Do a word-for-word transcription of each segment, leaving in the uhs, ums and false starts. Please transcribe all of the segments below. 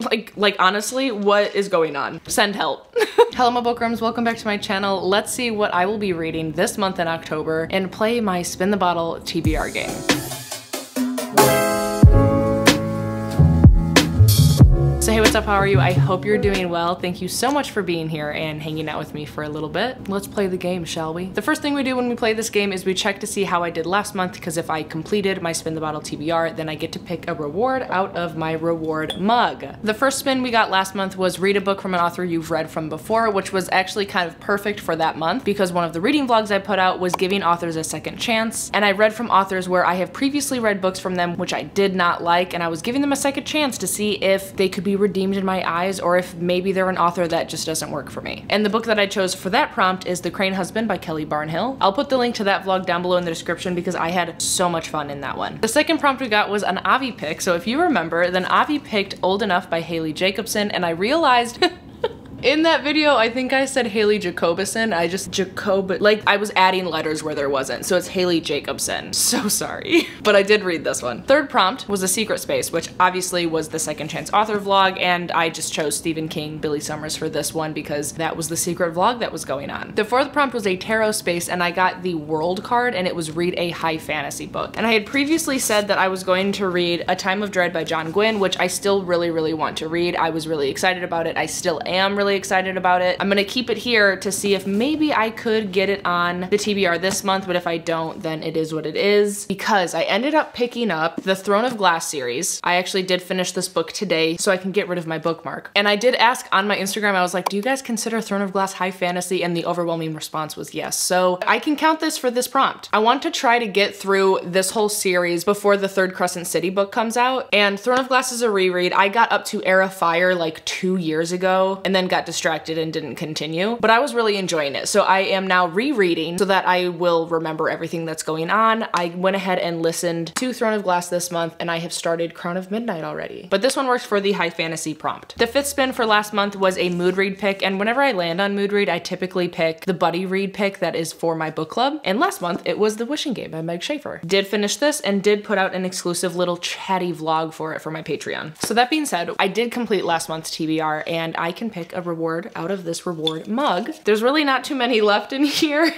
Like, like honestly, what is going on? Send help. Hello my bookworms, welcome back to my channel. Let's see what I will be reading this month in October and play my Spin the Bottle T B R game. So hey, what's up, how are you? I hope you're doing well. Thank you so much for being here and hanging out with me for a little bit. Let's play the game, shall we? The first thing we do when we play this game is we check to see how I did last month, because if I completed my Spin the Bottle T B R, then I get to pick a reward out of my reward mug. The first spin we got last month was read a book from an author you've read from before, which was actually kind of perfect for that month because one of the reading vlogs I put out was giving authors a second chance, and I read from authors where I have previously read books from them which I did not like, and I was giving them a second chance to see if they could be redeemed in my eyes, or if maybe they're an author that just doesn't work for me. And the book that I chose for that prompt is The Crane Husband by Kelly Barnhill. I'll put the link to that vlog down below in the description because I had so much fun in that one. The second prompt we got was an Avi pick. So if you remember, then Avi picked Old Enough by Hailey Jacobson, and I realized in that video, I think I said Hailey Jacobson. I just Jacob, like I was adding letters where there wasn't. So it's Hailey Jacobson. So sorry, but I did read this one. Third prompt was A Secret Space, which obviously was the second chance author vlog. And I just chose Stephen King, Billy Summers for this one because that was the secret vlog that was going on. The fourth prompt was a tarot space, and I got the world card, and it was read a high fantasy book. And I had previously said that I was going to read A Time of Dread by John Gwynne, which I still really, really want to read. I was really excited about it. I still am really excited about it. I'm gonna keep it here to see if maybe I could get it on the T B R this month, but if I don't, then it is what it is, because I ended up picking up the Throne of Glass series. I actually did finish this book today, so I can get rid of my bookmark. And I did ask on my Instagram, I was like, do you guys consider Throne of Glass high fantasy? And the overwhelming response was yes. So I can count this for this prompt. I want to try to get through this whole series before the third Crescent City book comes out. And Throne of Glass is a reread. I got up to Era Fire like two years ago and then got got distracted and didn't continue, but I was really enjoying it. So I am now rereading so that I will remember everything that's going on. I went ahead and listened to Throne of Glass this month, and I have started Crown of Midnight already. But this one works for the high fantasy prompt. The fifth spin for last month was a mood read pick, and whenever I land on mood read, I typically pick the buddy read pick that is for my book club. And last month it was The Wishing Game by Meg Schaefer. Did finish this and did put out an exclusive little chatty vlog for it for my Patreon. So that being said, I did complete last month's T B R, and I can pick a reward out of this reward mug. There's really not too many left in here.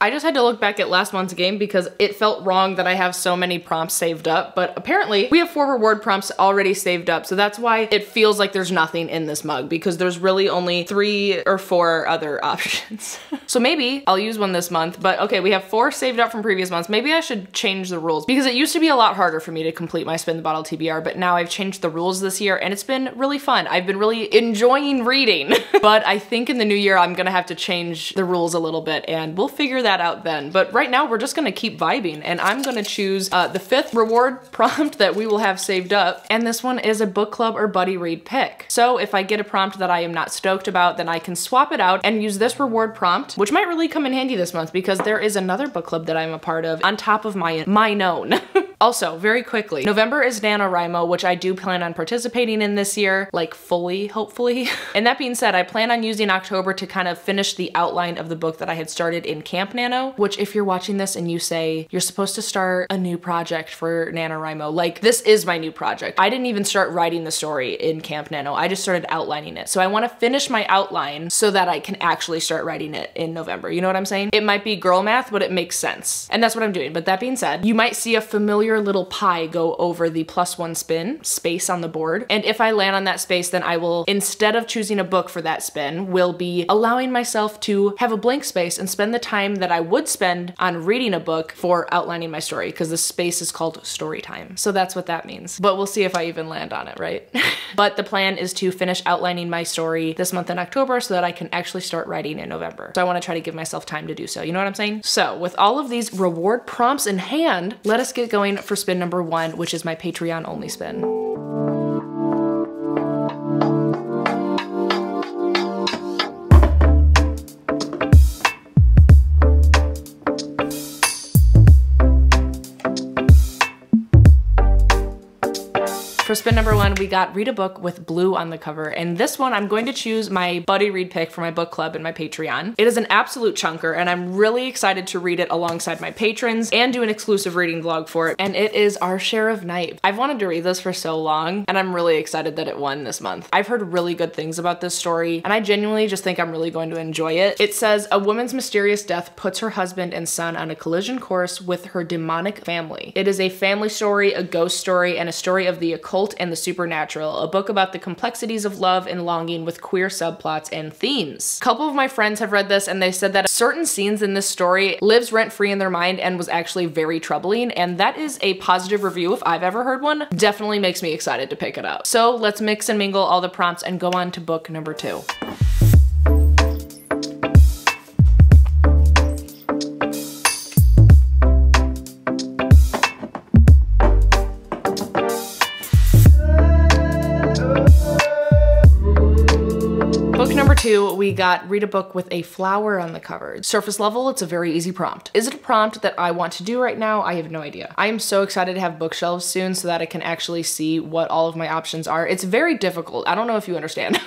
I just had to look back at last month's game because it felt wrong that I have so many prompts saved up, but apparently we have four reward prompts already saved up. So that's why it feels like there's nothing in this mug, because there's really only three or four other options. So maybe I'll use one this month, but okay, we have four saved up from previous months. Maybe I should change the rules, because it used to be a lot harder for me to complete my Spin the Bottle T B R, but now I've changed the rules this year and it's been really fun. I've been really enjoying reading. But I think in the new year, I'm gonna have to change the rules a little bit, and we'll figure that out then. But right now we're just gonna keep vibing, and I'm gonna choose uh, the fifth reward prompt that we will have saved up. And this one is a book club or buddy read pick. So if I get a prompt that I am not stoked about, then I can swap it out and use this reward prompt, which might really come in handy this month because there is another book club that I'm a part of on top of my, mine own. Also, very quickly, November is NaNoWriMo, which I do plan on participating in this year, like fully, hopefully. And that being said, I plan on using October to kind of finish the outline of the book that I had started in Camp Nano, which if you're watching this and you say you're supposed to start a new project for NaNoWriMo, like this is my new project. I didn't even start writing the story in Camp Nano. I just started outlining it. So I want to finish my outline so that I can actually start writing it in November. You know what I'm saying? It might be girl math, but it makes sense. And that's what I'm doing. But that being said, you might see a familiar your little pie go over the plus one spin space on the board. And if I land on that space, then I will, instead of choosing a book for that spin, will be allowing myself to have a blank space and spend the time that I would spend on reading a book for outlining my story, because the space is called story time. So that's what that means. But we'll see if I even land on it, right? But the plan is to finish outlining my story this month in October so that I can actually start writing in November. So I want to try to give myself time to do so. You know what I'm saying? So with all of these reward prompts in hand, let us get going for spin number one, which is my Patreon only spin. For For spin number one, we got Read a Book with Blue on the cover. And this one, I'm going to choose my buddy read pick for my book club and my Patreon. It is an absolute chunker, and I'm really excited to read it alongside my patrons and do an exclusive reading vlog for it. And it is Our Share of Night. I've wanted to read this for so long, and I'm really excited that it won this month. I've heard really good things about this story, and I genuinely just think I'm really going to enjoy it. It says, a woman's mysterious death puts her husband and son on a collision course with her demonic family. It is a family story, a ghost story, and a story of the occult and the supernatural, a book about the complexities of love and longing with queer subplots and themes. A couple of my friends have read this, and they said that certain scenes in this story lives rent-free in their mind and was actually very troubling, and that is a positive review if I've ever heard one. Definitely makes me excited to pick it up. So let's mix and mingle all the prompts and go on to book number two. Two, we got Read a Book with a Flower on the cover. Surface level, it's a very easy prompt. Is it a prompt that I want to do right now? I have no idea. I am so excited to have bookshelves soon so that I can actually see what all of my options are. It's very difficult. I don't know if you understand.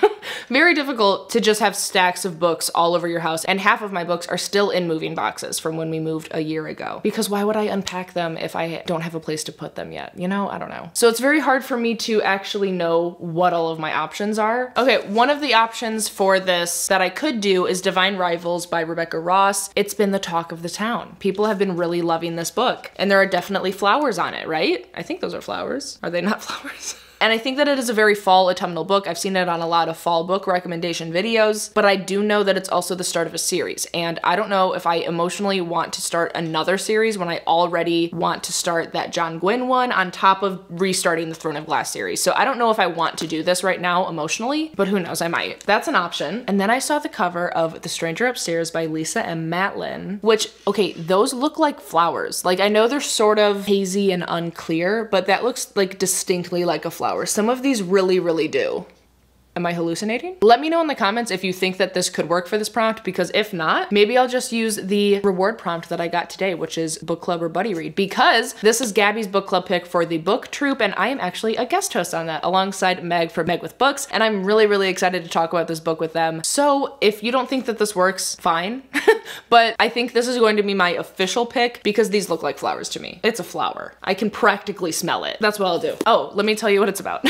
Very difficult to just have stacks of books all over your house, and half of my books are still in moving boxes from when we moved a year ago. Because why would I unpack them if I don't have a place to put them yet? You know, I don't know. So it's very hard for me to actually know what all of my options are. Okay, one of the options for this that I could do is Divine Rivals by Rebecca Ross. It's been the talk of the town. People have been really loving this book, and there are definitely flowers on it, right? I think those are flowers. Are they not flowers? And I think that it is a very fall autumnal book. I've seen it on a lot of fall book recommendation videos, but I do know that it's also the start of a series. And I don't know if I emotionally want to start another series when I already want to start that John Gwynne one on top of restarting the Throne of Glass series. So I don't know if I want to do this right now emotionally, but who knows, I might. That's an option. And then I saw the cover of The Stranger Upstairs by Lisa M. Matlin, which, okay, those look like flowers. Like, I know they're sort of hazy and unclear, but that looks like distinctly like a flower. Some of these really, really do. Am I hallucinating? Let me know in the comments if you think that this could work for this prompt, because if not, maybe I'll just use the reward prompt that I got today, which is book club or buddy read, because this is Gabby's book club pick for the book troop, and I am actually a guest host on that alongside Meg for Meg with Books, and I'm really, really excited to talk about this book with them. So if you don't think that this works, fine. But I think this is going to be my official pick because these look like flowers to me. It's a flower. I can practically smell it. That's what I'll do. Oh, let me tell you what it's about.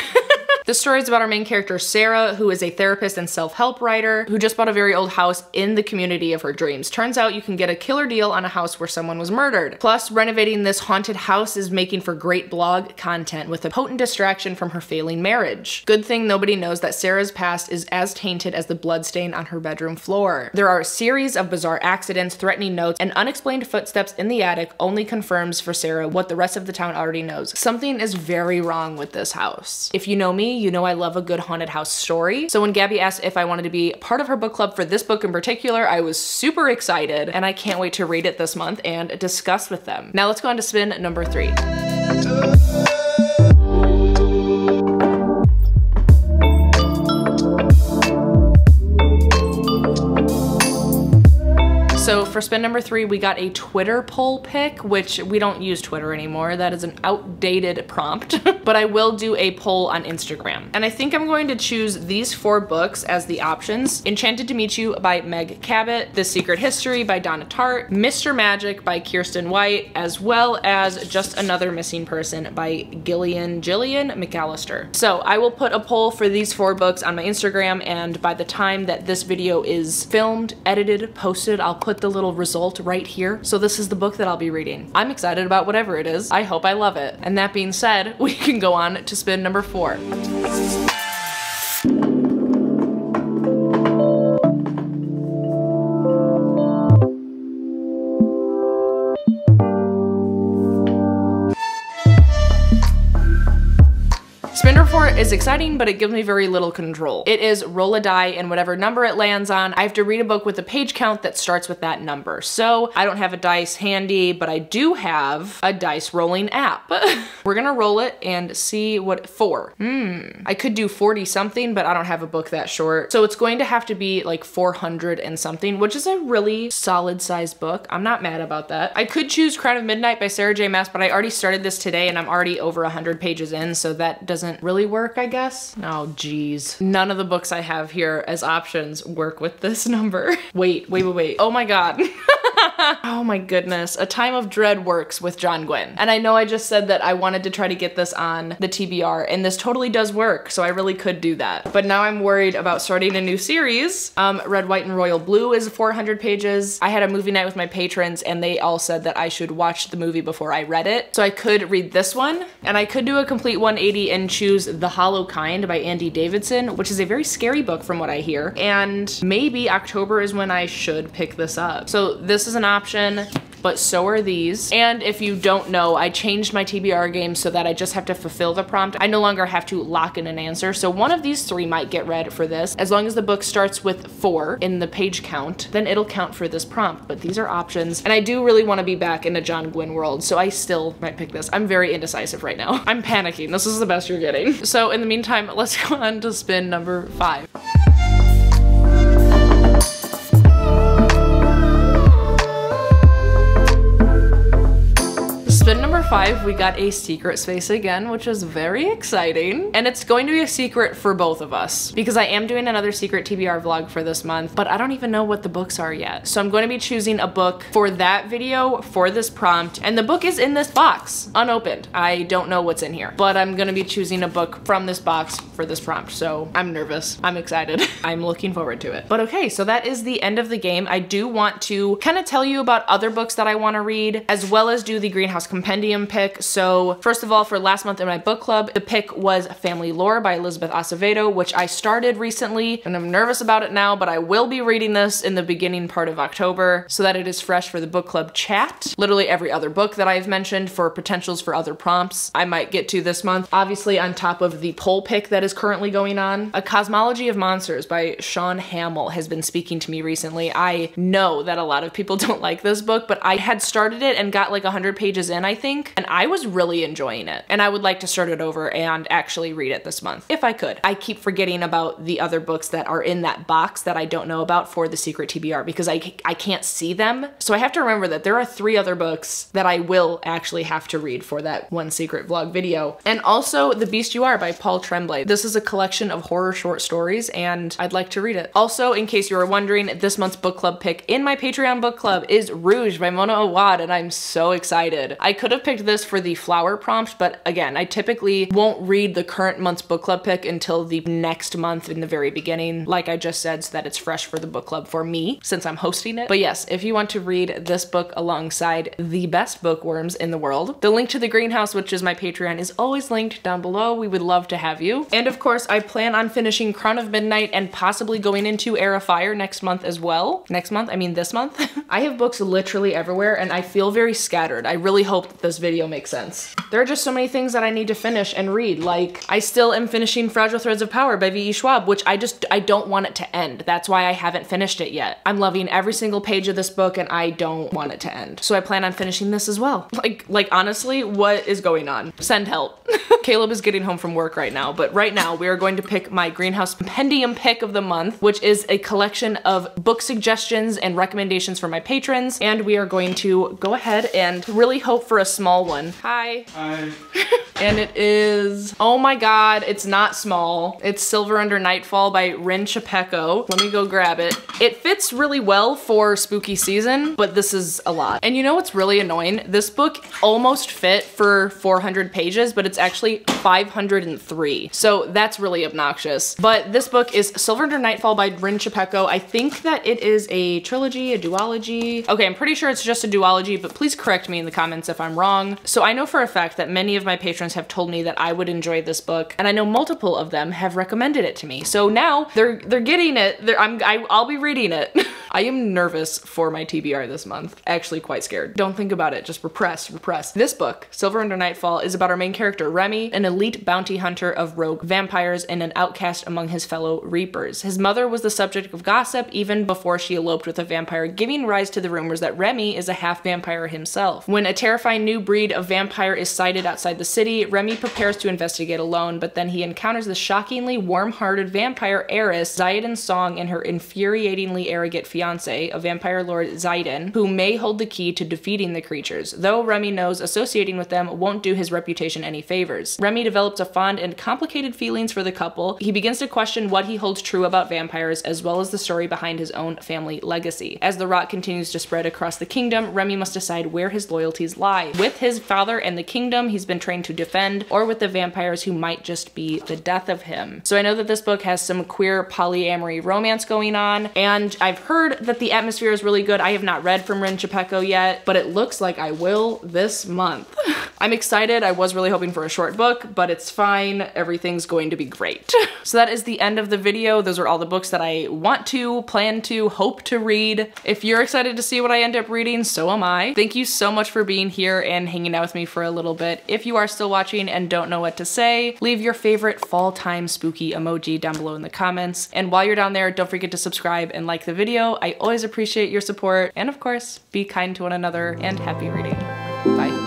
The story is about our main character, Sarah, who is a therapist and self-help writer who just bought a very old house in the community of her dreams. Turns out you can get a killer deal on a house where someone was murdered. Plus, renovating this haunted house is making for great blog content with a potent distraction from her failing marriage. Good thing nobody knows that Sarah's past is as tainted as the bloodstain on her bedroom floor. There are a series of bizarre accidents, threatening notes, and unexplained footsteps in the attic only confirms for Sarah what the rest of the town already knows. Something is very wrong with this house. If you know me, you know I love a good haunted house story. So when Gabby asked if I wanted to be part of her book club for this book in particular, I was super excited, and I can't wait to read it this month and discuss with them. Now let's go on to spin number three. So for spin number three, we got a Twitter poll pick, which we don't use Twitter anymore. That is an outdated prompt, but I will do a poll on Instagram. And I think I'm going to choose these four books as the options. Enchanted to Meet You by Meg Cabot, The Secret History by Donna Tartt, Mister Magic by Kirsten White, as well as Just Another Missing Person by Gillian, Gillian McAllister. So I will put a poll for these four books on my Instagram, and by the time that this video is filmed, edited, posted, I'll put the little result right here. So this is the book that I'll be reading. I'm excited about whatever it is. I hope I love it. And that being said, we can go on to spin number four. is exciting, but it gives me very little control. It is roll a die and whatever number it lands on, I have to read a book with a page count that starts with that number. So I don't have a dice handy, but I do have a dice rolling app. We're gonna roll it and see what, four. Hmm. I could do forty something, but I don't have a book that short. So it's going to have to be like four hundred and something, which is a really solid size book. I'm not mad about that. I could choose Crown of Midnight by Sarah J Maas, but I already started this today and I'm already over one hundred pages in, so that doesn't really work, I guess. Oh, geez. None of the books I have here as options work with this number. Wait, wait, wait, wait. Oh my God. Oh my goodness. A Time of Dread works with John Gwynne. And I know I just said that I wanted to try to get this on the T B R, and this totally does work, so I really could do that. But now I'm worried about starting a new series. Um, Red, White and Royal Blue is four hundred pages. I had a movie night with my patrons and they all said that I should watch the movie before I read it. So I could read this one, and I could do a complete one eighty and choose The Hollow Kind by Andy Davidson, which is a very scary book from what I hear. And maybe October is when I should pick this up. So this is an option, but so are these. And if you don't know, I changed my T B R game so that I just have to fulfill the prompt. I no longer have to lock in an answer. So one of these three might get read for this. As long as the book starts with four in the page count, then it'll count for this prompt, but these are options. And I do really wanna be back in a John Gwynne world, so I still might pick this. I'm very indecisive right now. I'm panicking, this is the best you're getting. So in the meantime, let's go on to spin number five. Spin number five, we got a secret space again, which is very exciting. And it's going to be a secret for both of us because I am doing another secret T B R vlog for this month, but I don't even know what the books are yet. So I'm going to be choosing a book for that video for this prompt. And the book is in this box, unopened. I don't know what's in here, but I'm going to be choosing a book from this box for this prompt. So I'm nervous. I'm excited. I'm looking forward to it. But okay, so that is the end of the game. I do want to kind of tell you about other books that I want to read, as well as do the Greenhouse Compendium pick. So first of all, for last month in my book club, the pick was Family Lore by Elizabeth Acevedo, which I started recently and I'm nervous about it now, but I will be reading this in the beginning part of October so that it is fresh for the book club chat. Literally every other book that I've mentioned for potentials for other prompts I might get to this month. Obviously on top of the poll pick that is currently going on, A Cosmology of Monsters by Sean Hamill has been speaking to me recently. I know that a lot of people don't like this book, but I had started it and got like one hundred pages in, I think, and I was really enjoying it. And I would like to start it over and actually read it this month, if I could. I keep forgetting about the other books that are in that box that I don't know about for the secret T B R because I, I can't see them. So I have to remember that there are three other books that I will actually have to read for that one secret vlog video. And also The Beast You Are by Paul Tremblay. This is a collection of horror short stories and I'd like to read it. Also, in case you were wondering, this month's book club pick in my Patreon book club is Rouge by Mona Awad, and I'm so excited. I could have picked this for the flower prompt, but again, I typically won't read the current month's book club pick until the next month in the very beginning, like I just said, so that it's fresh for the book club for me since I'm hosting it. But yes, if you want to read this book alongside the best bookworms in the world, the link to the Greenhouse, which is my Patreon, is always linked down below. We would love to have you. And of course, I plan on finishing Crown of Midnight and possibly going into Air of Fire next month as well. Next month, I mean this month. I have books literally everywhere and I feel very scattered. I really hope this video makes sense. There are just so many things that I need to finish and read. Like, I still am finishing Fragile Threads of Power by V E Schwab, which I just, I don't want it to end. That's why I haven't finished it yet. I'm loving every single page of this book and I don't want it to end. So I plan on finishing this as well. Like, like honestly, what is going on? Send help. Caleb is getting home from work right now, but right now we are going to pick my Greenhouse Compendium pick of the month, which is a collection of book suggestions and recommendations for my patrons. And we are going to go ahead and really hope for a small one. Hi. Hi. And it is, oh my God, it's not small. It's Silver Under Nightfall by Rin Chupeco. Let me go grab it. It fits really well for spooky season, but this is a lot. And you know what's really annoying? This book almost fit for four hundred pages, but it's actually five hundred three. So that's really obnoxious. But this book is Silver Under Nightfall by Rin Chupeco. I think that it is a trilogy, a duology. Okay, I'm pretty sure it's just a duology, but please correct me in the comments if I'm wrong. So I know for a fact that many of my patrons have told me that I would enjoy this book, and I know multiple of them have recommended it to me. So now they're they're getting it. They're, I'm I, I'll be reading it. I am nervous for my T B R this month. Actually quite scared. Don't think about it. Just repress, repress. This book, Silver Under Nightfall, is about our main character, Remy, an elite bounty hunter of rogue vampires and an outcast among his fellow Reapers. His mother was the subject of gossip even before she eloped with a vampire, giving rise to the rumors that Remy is a half-vampire himself. When a terrifying new breed of vampire is sighted outside the city, Remy prepares to investigate alone, but then he encounters the shockingly warm-hearted vampire heiress, Zayden Song, and her infuriatingly arrogant fiancé, a vampire lord Zayden, who may hold the key to defeating the creatures, though Remy knows associating with them won't do his reputation any favors. Remy develops a fond and complicated feelings for the couple. He begins to question what he holds true about vampires, as well as the story behind his own family legacy. As the rot continues to spread across the kingdom, Remy must decide where his loyalties lie. With his father and the kingdom he's been trained to defend, or with the vampires who might just be the death of him. So I know that this book has some queer polyamory romance going on, and I've heard that the atmosphere is really good. I have not read from Rin Chupeco yet, but it looks like I will this month. I'm excited. I was really hoping for a short book, but it's fine. Everything's going to be great. So that is the end of the video. Those are all the books that I want to, plan to, hope to read. If you're excited to see what I end up reading, so am I. Thank you so much for being here and hanging out with me for a little bit. If you are still watching and don't know what to say, leave your favorite fall time spooky emoji down below in the comments. And while you're down there, don't forget to subscribe and like the video. I always appreciate your support. And of course, be kind to one another and happy reading. Bye.